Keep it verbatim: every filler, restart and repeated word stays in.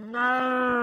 No.